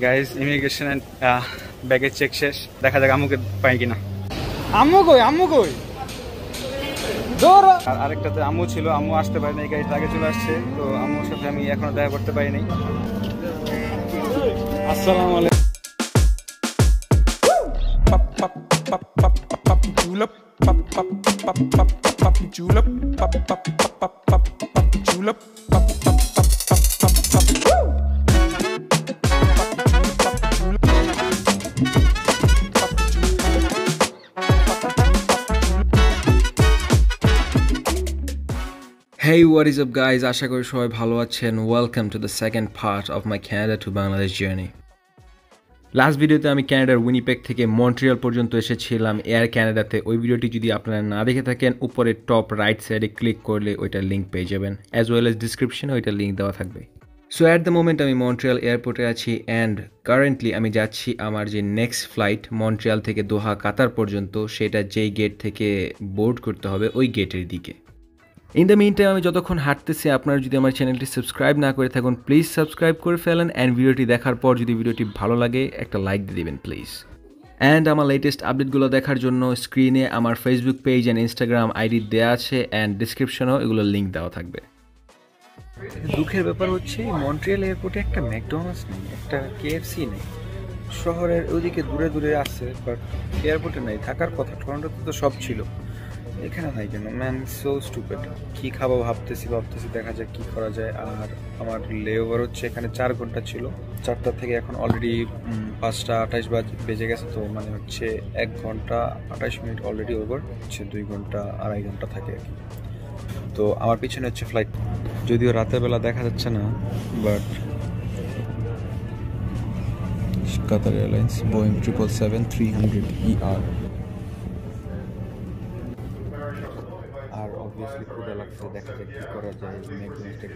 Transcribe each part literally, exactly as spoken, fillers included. guys, immigration and uh, baggage check shesh. Dekha jak ammu ke pai kina. Ammu koi, ammu koi. Dor. Arekta the ammu chilo, ammu ashte pare nai guys. Age chole asche to ammur sathe ami ekhono dekha korte pari nai. Assalamu alaikum. Pap pap pap pap pap julap. Pap pap pap pap pap julap. Pap pap pap pap pap julap. Pap pap pap pap pap pap. Hey, what is up guys, asha kori shobai bhalo achen. Welcome to the second part of my Canada to Bangladesh journey. Last video te ami Canada Winnipeg theke Montreal porjonto eshechilam Air Canada te. Oi video ti jodi apnara na dekhe thaken upore top right side e click korle oita link peye jaben, as well as description oita link dewa thakbe. So at the moment ami Montreal airport e achi and currently ami jacchi amar je next flight Montreal theke Doha Qatar porjonto seta je gate theke board korte hobe oi gate er dike. In the meantime ami jotokkhon hattechhi apnara jodi amar channel ti subscribe na kore thakon please subscribe kore felen and video ti dekhar por jodi video ti bhalo lage ekta like diye diben please. And amar latest update gulo dekhar jonno screen e amar Facebook page and Instagram I D deya ache and description o egulo link dewa thakbe. দুঃখের ব্যাপার হচ্ছে Montreal এয়ারপোর্টে একটা McDonald's নেই, একটা KFC নেই, শহরের ওইদিকে দূরে দূরে আছে বাট এয়ারপোর্টে নেই। থাকার কথা, টরন্টোতে তো সব ছিল, এখানে নাই কেন? Man so stupid. কী খাবো ভাবতেছি ভাবতেছি, দেখা যাক কী করা যায়। আর আমার লেওভার হচ্ছে এখানে চার ঘন্টা ছিল, চারটা থেকে এখন অলরেডি পাঁচটা আঠাশ বেজে গেছে, তো মানে হচ্ছে এক ঘন্টা আঠাশ মিনিট অলরেডি ওভার হচ্ছে, দুই ঘন্টা আড়াই ঘন্টা থাকে আর কি। তো আমার পিছনে হচ্ছে ফ্লাইট, যদিও রাতের বেলা দেখা যাচ্ছে না but Qatar airlines Boeing triple seven three hundred E R. আর অবভিয়াসলি পুরো লাগছে, দেখা যাক কি করা যায়। Magnetic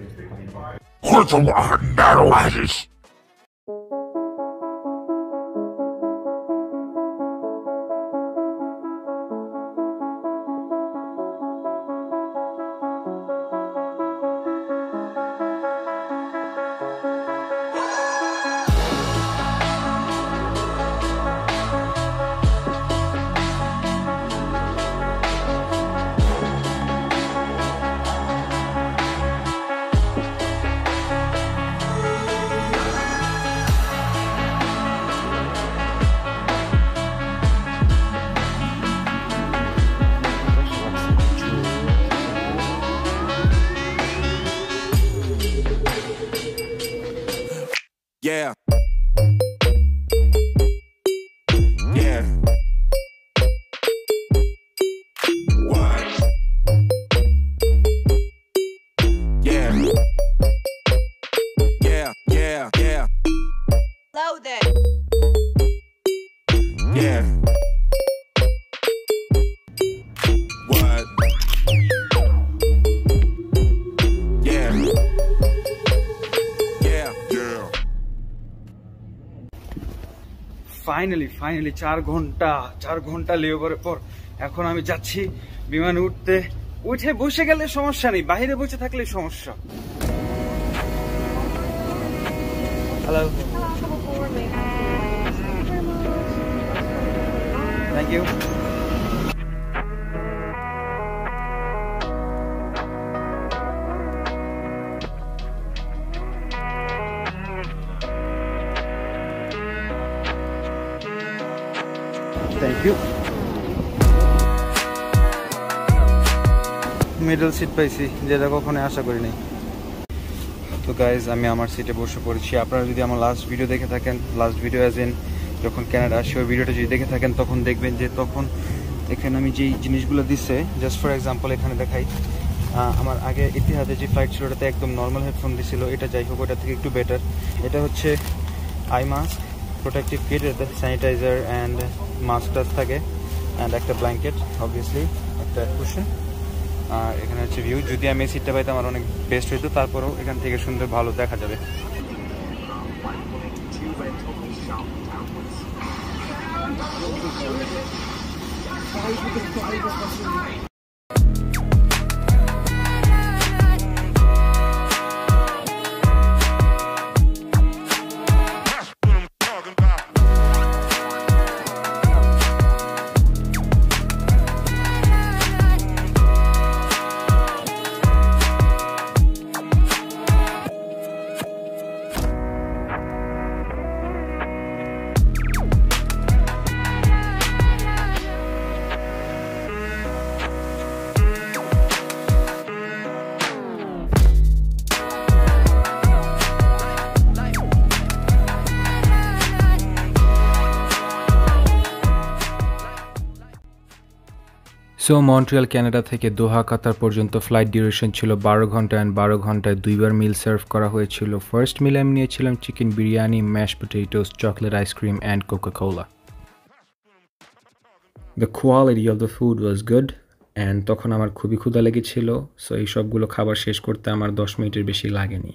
Yeah. Yeah. What? Yeah. Yeah, yeah, yeah. Loaded. Yeah. What? Yeah. Finally finally চার ঘন্টা চার ঘন্টা লেওভারের পর এখন আমি যাচ্ছি বিমান। উঠতে উঠে বসে গেলে সমস্যা নেই, বাইরে বসে থাকলে সমস্যা। Hello, thank you. Thank you. Middle seat পাইছি, যেটা কখনো আশা করি নাই। তো গাইজ আমি আমার সিটে বসে পড়েছি। আপনারা যদি আমার লাস্ট ভিডিও দেখে থাকেন, লাস্ট ভিডিও অ্যাজ ইন যখন ক্যানাডা আসে ওই ভিডিওটা যদি দেখে থাকেন, তখন দেখবেন যে তখন এখানে আমি যেই জিনিসগুলো দিচ্ছে, জাস্ট ফর এক্সাম্পল এখানে দেখাই। আমার আগে ইতিহাসে যে ফ্লাইট ছিল ওটাতে একদম নর্মাল হেডফোন দিছিল, এটা যাই হোক ওটা থেকে একটু বেটার। এটা হচ্ছে আই মাস্ক, প্রোটেক্টিভ কিট, এটা স্যানিটাইজার অ্যান্ড মাস্ক টাস থাকে, অ্যান্ড একটা ব্ল্যাঙ্কেট অবভিয়াসলি, একটা কুশন। আর এখানে হচ্ছে ভিউ, যদি আমি এই সিটটা পাইতে আমার অনেক বেস্ট হইতো, তারপরেও এখান থেকে সুন্দর ভালো দেখা যাবে। সো মন্ট্রিয়াল কানাডা থেকে দোহা কাতার পর্যন্ত ফ্লাইট ডিউরেশন ছিল বারো ঘন্টা অ্যান্ড বারো ঘন্টায় দুইবার মিল সার্ভ করা হয়েছিল। ফার্স্ট মিলে আমি নিয়েছিলাম chicken biryani, mash potatoes, chocolate ice cream and Coca Cola. The quality of the food was good and তখন আমার খুবই ক্ষুধা লেগেছিল, সো এই সবগুলো খাবার শেষ করতে আমার দশ মিনিটের বেশি লাগেনি।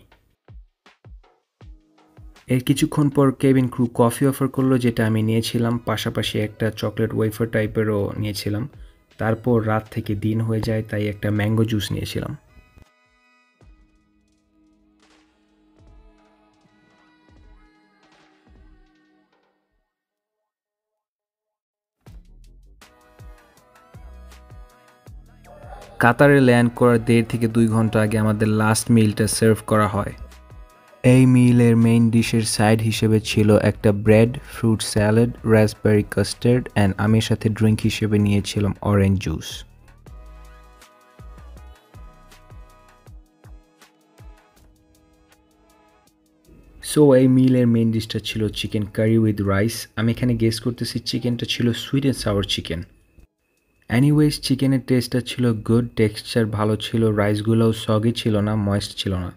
এর কিছুক্ষণ পর কেবিন ক্রু কফি অফার করলো যেটা আমি নিয়েছিলাম, পাশাপাশি একটা চকলেট ওয়েফার টাইপেরও নিয়েছিলাম। তারপর রাত থেকে দিন হয়ে যায় তাই একটা ম্যাঙ্গো জুস নিয়েছিলাম। কাতারে ল্যান্ড করার দেড় থেকে দুই ঘন্টা আগে আমাদের লাস্ট মিলটা সার্ভ করা হয়। এই মিলের মেইন ডিশের সাইড হিসেবে ছিল একটা bread, fruit salad, raspberry custard and আমি সাথে ড্রিঙ্ক হিসেবে নিয়েছিলাম অরেঞ্জ জুস। সো এই মিলের মেইন ডিশটা ছিল চিকেন কারি উইথ রাইস। আমি এখানে গেস করতেছি চিকেনটা ছিল sweet and sour chicken. Anyways চিকেনের টেস্টটা ছিল গুড, টেক্সচার ভালো ছিল, রাইসগুলোও সগি ছিল না, ময়েস্ট ছিল না।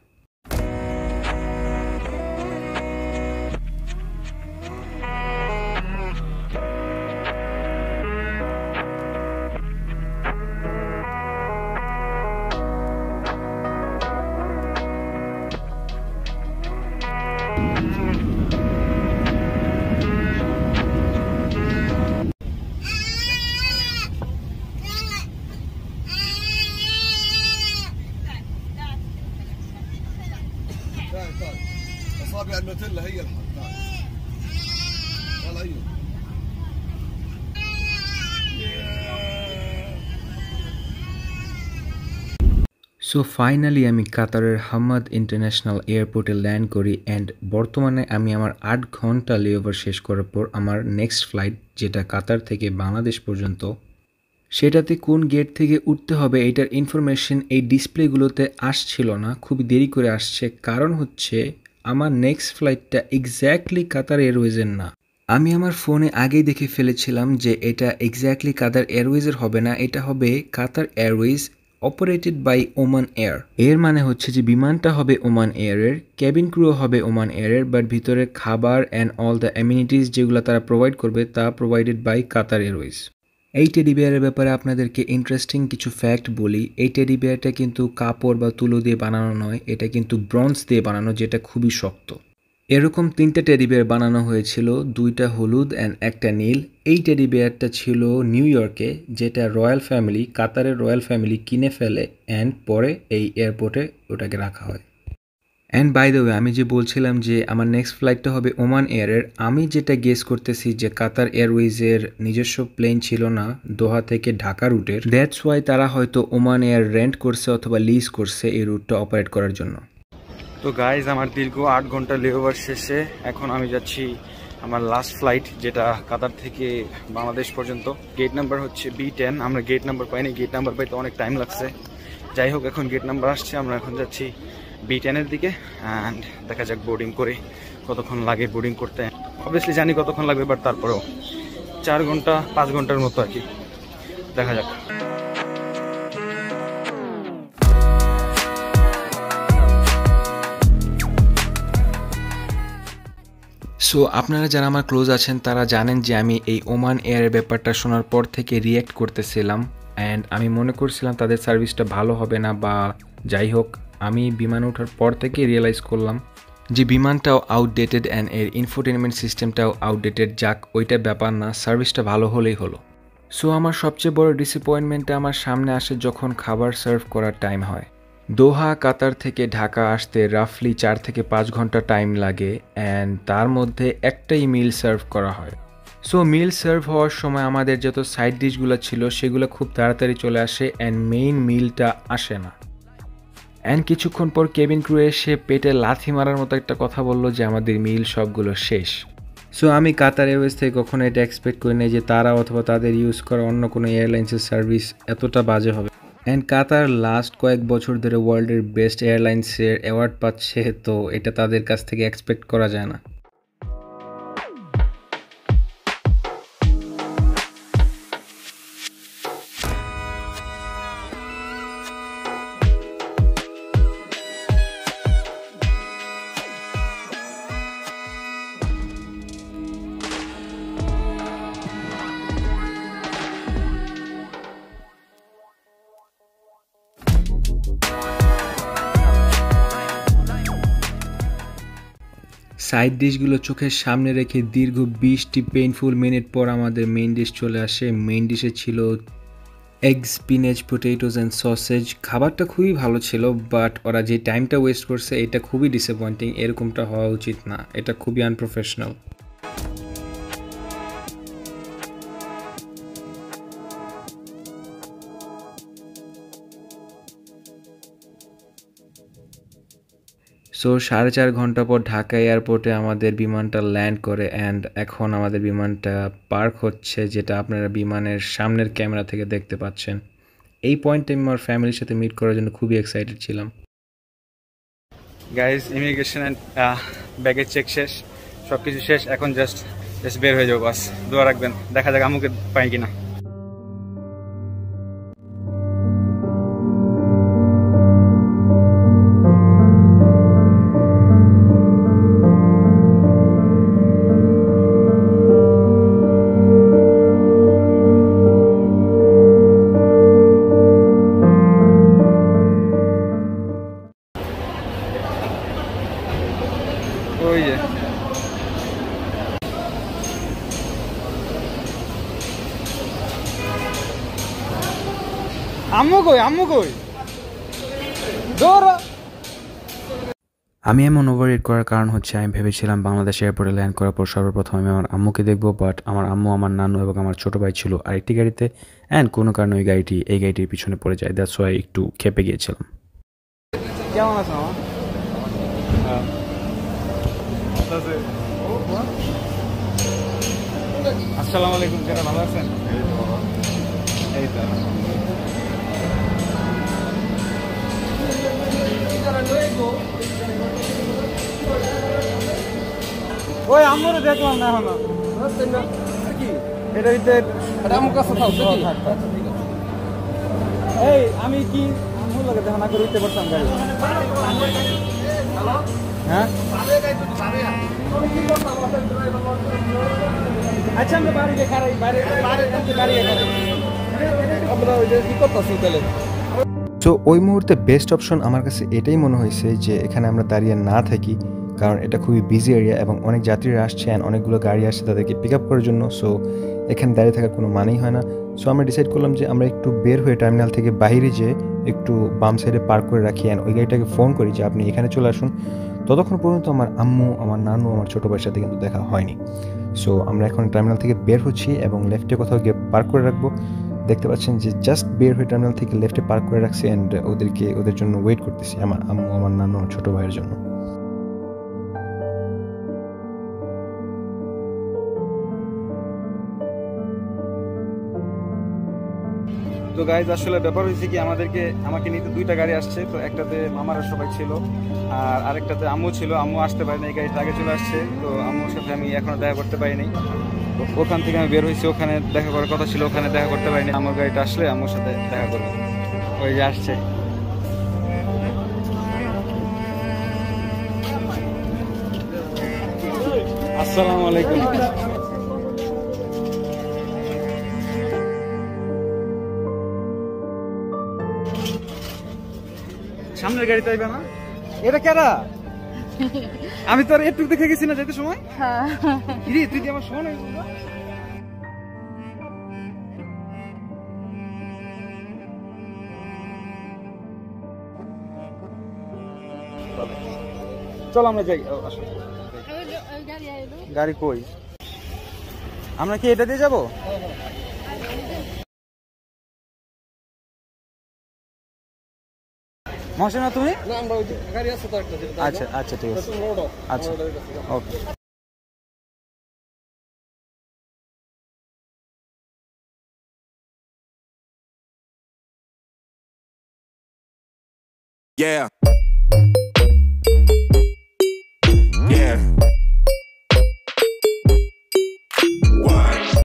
সো ফাইনালি আমি কাতারের হামাদ ইন্টারন্যাশনাল এয়ারপোর্টে ল্যান্ড করি অ্যান্ড বর্তমানে আমি আমার আট ঘন্টা লেওভার শেষ করার পর আমার নেক্সট ফ্লাইট যেটা কাতার থেকে বাংলাদেশ পর্যন্ত, সেটাতে কোন গেট থেকে উঠতে হবে এটার ইনফরমেশন এই ডিসপ্লেগুলোতে আসছিল না, খুবই দেরি করে আসছে। কারণ হচ্ছে আমার নেক্সট ফ্লাইটটা এক্স্যাক্টলি কাতার এয়ারওয়েজের না। আমি আমার ফোনে আগেই দেখে ফেলেছিলাম যে এটা এক্স্যাক্টলি কাতার এয়ারওয়েজের হবে না, এটা হবে Qatar Airways operated by Oman Air. এর মানে হচ্ছে যে বিমানটা হবে ওমান এয়ারের, ক্যাবিন ক্রুও হবে ওমান এয়ারের, বাট ভিতরে খাবার অ্যান্ড অল দ্য অ্যামিনিটিস যেগুলো তারা প্রোভাইড করবে তা প্রোভাইডেড বাই কাতার এয়ারওয়েজ। এই টেডি বিয়ারের ব্যাপারে আপনাদেরকে ইন্টারেস্টিং কিছু ফ্যাক্ট বলি। এই টেডি বিয়ারটা কিন্তু কাপড় বা তুলো দিয়ে বানানো নয়, এটা কিন্তু ব্রঞ্জ দিয়ে বানানো যেটা খুবই শক্ত। এরকম তিনটা টেডি বিয়ার বানানো হয়েছিল, দুইটা হলুদ অ্যান্ড একটা নীল। এই টেডি বিয়ারটা ছিল নিউ ইয়র্কে, যেটা রয়্যাল ফ্যামিলি, কাতারের রয়্যাল ফ্যামিলি কিনে ফেলে অ্যান্ড পরে এই এয়ারপোর্টে ওটাকে রাখা হয়। অ্যান্ড বাই দ্য ওয়ে আমি যে বলছিলাম যে আমার নেক্সট ফ্লাইটটা হবে ওমান এয়ারের, আমি যেটা গেস করতেছি যে কাতার এয়ারওয়েজের নিজস্ব প্লেন ছিল না দোহা থেকে ঢাকা রুটের, দ্যাটস ওয়াই তারা হয়তো ওমান এয়ার রেন্ট করছে অথবা লিজ করছে এই রুটটা অপারেট করার জন্য। তো গাইজ আমার দীর্ঘ আট ঘন্টা লেওভার শেষে এখন আমি যাচ্ছি আমার লাস্ট ফ্লাইট যেটা কাতার থেকে বাংলাদেশ পর্যন্ত। গেট নাম্বার হচ্ছে বি টেন। আমরা গেট নাম্বার পাইনি, গেট নাম্বার পাইতে অনেক টাইম লাগছে। যাই হোক এখন গেট নাম্বার আসছে, আমরা এখন যাচ্ছি বি টেনের দিকে অ্যান্ড দেখা যাক বোর্ডিং করে কতক্ষণ লাগে। বোর্ডিং করতে অবভিয়াসলি জানি কতক্ষণ লাগবে, বাট তারপরেও চার ঘন্টা পাঁচ ঘন্টার মতো আর কি, দেখা যাক। সো আপনারা যারা আমার ক্লোজ আছেন তারা জানেন যে আমি এই ওমান এয়ারের ব্যাপারটা শোনার পর থেকে রিয়্যাক্ট করতেছিলাম অ্যান্ড আমি মনে করছিলাম তাদের সার্ভিসটা ভালো হবে না বা যাই হোক। আমি বিমানে ওঠার পর থেকে রিয়েলাইজ করলাম যে বিমানটাও আউটডেটেড অ্যান্ড এর ইনফোটেনমেন্ট সিস্টেমটাও আউটডেটেড। যাক, ওইটা ব্যাপার না, সার্ভিসটা ভালো হলেই হলো। সো আমার সবচেয়ে বড় ডিসঅ্যাপয়েন্টমেন্টটা আমার সামনে আসে যখন খাবার সার্ভ করার টাইম হয়। দোহা কাতার থেকে ঢাকা আসতে রাফলি চার থেকে পাঁচ ঘন্টা টাইম লাগে অ্যান্ড তার মধ্যে একটাই মিল সার্ভ করা হয়। সো মিল সার্ভ হওয়ার সময় আমাদের যত সাইড ডিশগুলো ছিল সেগুলো খুব তাড়াতাড়ি চলে আসে অ্যান্ড মেইন মিলটা আসে না। অ্যান্ড কিছুক্ষণ পর কেবিন ক্রু এসে পেটে লাথি মারার মতো একটা কথা বললো যে আমাদের মিল সবগুলো শেষ। সো আমি কাতার এয়ারওয়েজ থেকে কখনো এটা এক্সপেক্ট করি না যে তারা অথবা তাদের ইউজ করা অন্য কোনো এয়ারলাইন্সের সার্ভিস এতটা বাজে হবে। অ্যান্ড কাতার লাস্ট কয়েক বছর ধরে ওয়ার্ল্ডের বেস্ট এয়ারলাইন্সের অ্যাওয়ার্ড পাচ্ছে, তো এটা তাদের কাছ থেকে এক্সপেক্ট করা যায় না। সাইড ডিশগুলো চোখের সামনে রেখে দীর্ঘ বিশটি পেইনফুল মিনিট পর আমাদের মেইন ডিশ চলে আসে। মেইন ডিশে ছিল egg, spinach, potatoes and sausage. খাবারটা খুবই ভালো ছিল, বাট ওরা যে টাইমটা ওয়েস্ট করছে এটা খুবই ডিসঅ্যাপয়েন্টিং। এরকমটা হওয়া উচিত না, এটা খুবই আনপ্রফেশনাল। সো সাড়ে চার ঘন্টা পর ঢাকা এয়ারপোর্টে আমাদের বিমানটা ল্যান্ড করে অ্যান্ড এখন আমাদের বিমানটা পার্ক হচ্ছে, যেটা আপনারা বিমানের সামনের ক্যামেরা থেকে দেখতে পাচ্ছেন। এই পয়েন্টে আমি আমার ফ্যামিলির সাথে মিট করার জন্য খুবই এক্সাইটেড ছিলাম। Guys, immigration and baggage check শেষ, সব কিছু শেষ। এখন জাস্ট জাস্ট বের হয়ে যাবো, বাস। দোয়া রাখবেন, দেখা যাক আমুকে পাই কিনা। আমি এমন ওভাররেট করার কারণ হচ্ছে আমি ভেবেছিলাম বাংলাদেশ এয়ারপোর্টে ল্যান্ড করার পর সর্বপ্রথম আমি আমার আম্মুকে দেখবো, বাট আমার আম্মু, আমার নানু এবং আমার ছোটো ভাই ছিল আরেকটি গাড়িতে অ্যান্ড কোনো কারণে ওই গাড়িটি এই গাড়িটির পিছনে পড়ে যায়। দ্যাটস ওয়াই একটু খেপে গিয়েছিলাম। কেমন আছো? আসসালামু আলাইকুম। যারা ভালো আছেন? এই তো ওই আমরে দেখলাম না হলো কি এটা হইতে রামু কাছে থাও কি এই আমি কি আমু লাগে দেখা না করতে পারতাম গাড়ি। হ্যাঁ পারে গাই তো পারে তুমি কি করতে আমাদের ড্রাইভার বল। আচ্ছা আমরা বাড়ি লেখা রাই বাইরে বাইরে থেকে গাড়ি এখানে আমরা ওই যে কি করতেছি তাহলে। সো ওই মুহূর্তে বেস্ট অপশন আমার কাছে এটাই মনে হয়েছে যে এখানে আমরা দাঁড়িয়ে না থাকি, কারণ এটা খুবই বিজি এরিয়া এবং অনেক যাত্রীরা আসছে অ্যান্ড অনেকগুলো গাড়ি আসছে তাদেরকে পিক আপ করার জন্য। সো এখানে দাঁড়িয়ে থাকার কোনো মানেই হয় না। সো আমরা ডিসাইড করলাম যে আমরা একটু বের হয়ে টার্মিনাল থেকে বাইরে যেয়ে একটু বাম সাইডে পার্ক করে রাখি অ্যান্ড ওই গাড়িটাকে ফোন করি যে আপনি এখানে চলে আসুন। ততক্ষণ পর্যন্ত আমার আম্মু, আমার নানু, আমার ছোটো ভাইয়ের সাথে কিন্তু দেখা হয়নি। সো আমরা এখন টার্মিনাল থেকে বের হচ্ছি এবং লেফটে কোথাও গিয়ে পার্ক করে রাখবো। দেখতে পাচ্ছেন যে জাস্ট বের হয়ে টার্মিনাল থেকে লেফটে পার্ক করে রাখছি অ্যান্ড ওদেরকে ওদের জন্য ওয়েট করতেছি, আমার আম্মু, আমার নানু, ছোটো ভাইয়ের জন্য। তো গাইজ, আসলে ব্যাপার হয়েছে কি, আমাদেরকে আমাকে নিতে দুইটা গাড়ি আসছে। তো একটাতে মামারা সবাই ছিল আর আরেকটাতে আম্মু ছিল। আম্মু আসতে পারেনি, এই গাড়িটা আগে চলে আসছে। তো আম্মুর সাথে আমি এখনও দেখা করতে পারিনি। ওখান থেকে আমি বের হয়েছি, ওখানে দেখা করার কথা ছিল, ওখানে দেখা করতে পারিনি। আমার গাড়িটা আসলে আম্মুর সাথে দেখা করবো। ওই যে আসছে। আসসালামু আলাইকুম। সামনের গাড়িতে আইবা না? এটা কেডা? আমি তো একটু দেখে গেছি না যেতে সময়। হ্যাঁ ইরে তুই কি আমার শোন। চল আমরা যাই। গাড়ি কই? আমরা কি এটা দিয়ে যাবো? মহাশনা তুমি? না আমরা ওই গাড়ি আছে তো একটা যেটা। আচ্ছা আচ্ছা ঠিক আছে। আচ্ছা ওকে। Yeah.